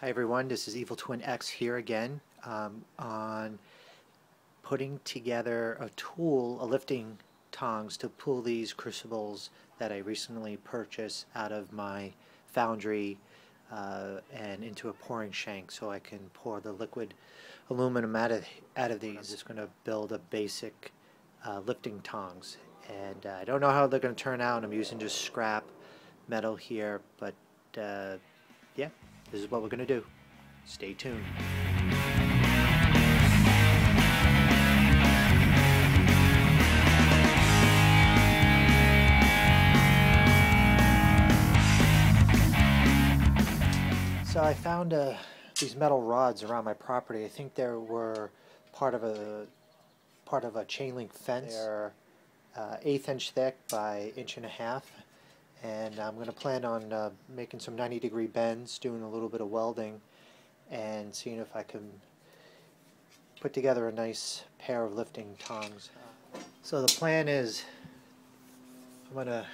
Hi everyone, this is eviltwinx here again on putting together a tool, a lifting tongs to pull these crucibles that I recently purchased out of my foundry and into a pouring shank so I can pour the liquid aluminum out of these. I'm just going to build a basic lifting tongs, and I don't know how they're going to turn out. I'm using just scrap metal here, but yeah. This is what we're going to do. Stay tuned. So I found these metal rods around my property. I think they were part of a chain link fence. They're 1/8 inch thick by 1.5 inches. And I'm going to plan on making some 90-degree bends, doing a little bit of welding, and seeing if I can put together a nice pair of lifting tongs. So the plan is I'm going to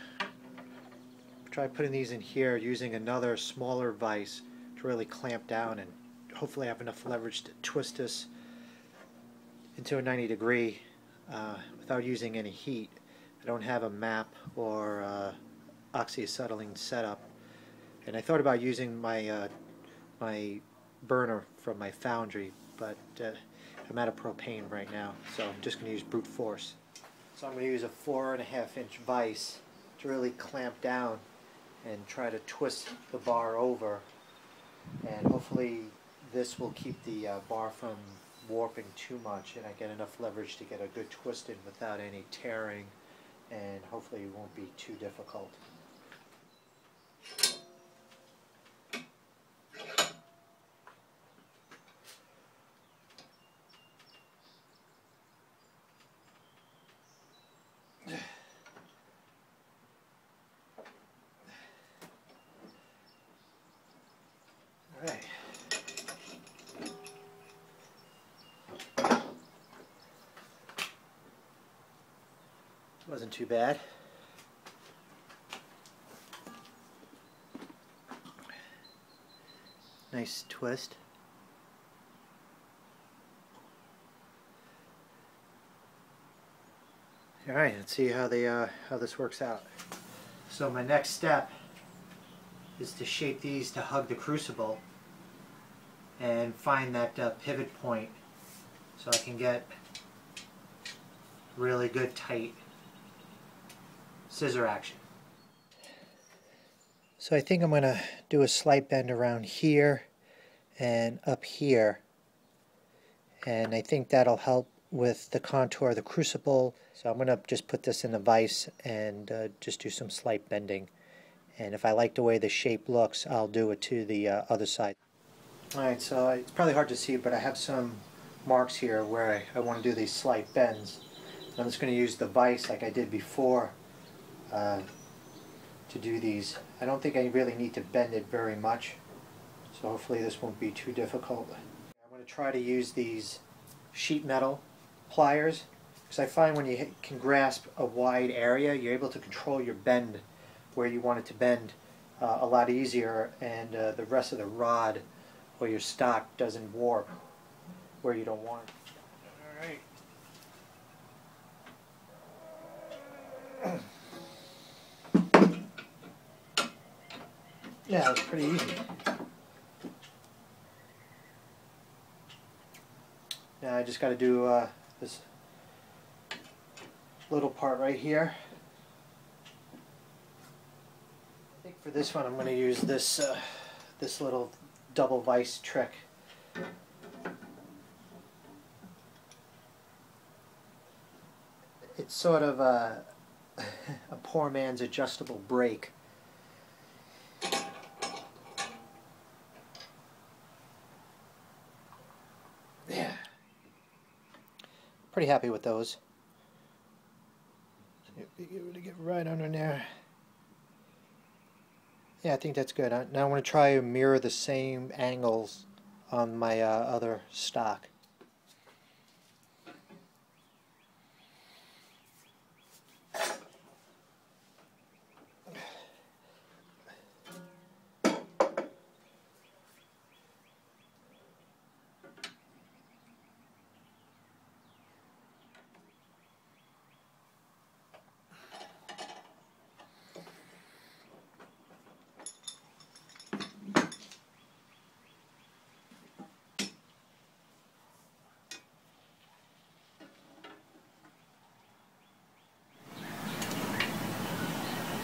try putting these in here using another smaller vise to really clamp down, and hopefully have enough leverage to twist this into a 90-degree without using any heat. I don't have a map or oxyacetylene setup, and I thought about using my my burner from my foundry, but I'm out of propane right now, so I'm just going to use brute force. So I'm going to use a 4.5-inch vise to really clamp down and try to twist the bar over, and hopefully this will keep the bar from warping too much, and I get enough leverage to get a good twist in without any tearing, and hopefully it won't be too difficult. Wasn't too bad. Nice twist. All right, let's see how they how this works out. So my next step is to shape these to hug the crucible and find that pivot point, so I can get really good tight scissor action. So I think I'm going to do a slight bend around here and up here, and I think that'll help with the contour of the crucible. So I'm going to just put this in the vise and just do some slight bending, and if I like the way the shape looks, I'll do it to the other side. Alright, so it's probably hard to see, but I have some marks here where I want to do these slight bends. I'm just going to use the vise like I did before to do these. I don't think I really need to bend it very much, so hopefully this won't be too difficult. I'm going to try to use these sheet metal pliers, because I find when you can grasp a wide area, you're able to control your bend where you want it to bend a lot easier, and the rest of the rod or your stock doesn't warp where you don't want it. Alright. Yeah, it's pretty easy. Now I just got to do this little part right here. I think for this one I'm going to use this this little double vise trick. It's sort of a poor man's adjustable brake. Pretty happy with those. Get right under there. Yeah, I think that's good. Now I want to try to mirror the same angles on my other stock.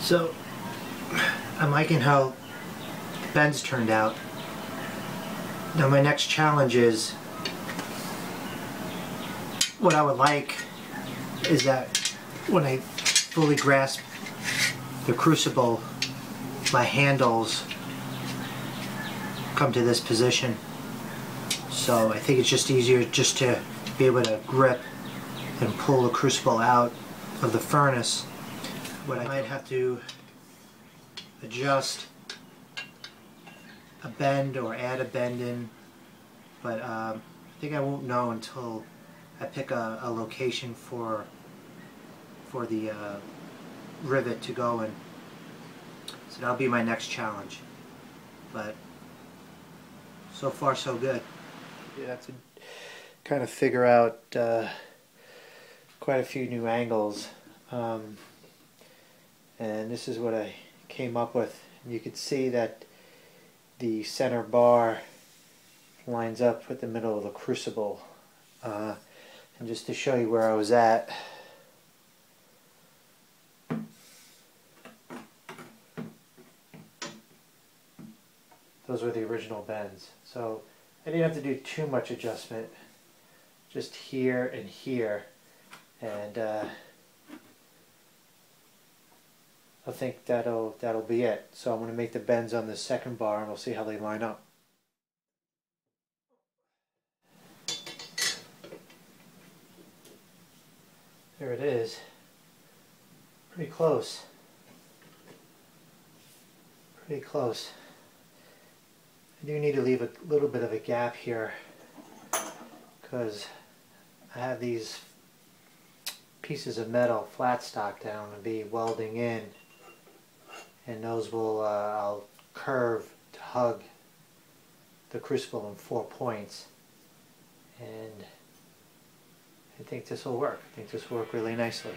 So, I'm liking how Ben's turned out. Now my next challenge is, what I would like is that when I fully grasp the crucible, my handles come to this position. So I think it's just easier just to be able to grip and pull the crucible out of the furnace. What I might have to adjust a bend or add a bend in, but I think I won't know until I pick a location for the rivet to go in. So that'll be my next challenge. But so far, so good. You have to kind of figure out quite a few new angles, and this is what I came up with. And you can see that the center bar lines up with the middle of the crucible. And just to show you where I was at, those were the original bends. So I didn't have to do too much adjustment, just here and here. And I think that'll be it. So I'm going to make the bends on the second bar and we'll see how they line up. There it is. Pretty close. Pretty close. I do need to leave a little bit of a gap here because I have these pieces of metal flat stock that I'm going to be welding in, and those will I'll curve to hug the crucible in 4 points, and I think this will work really nicely.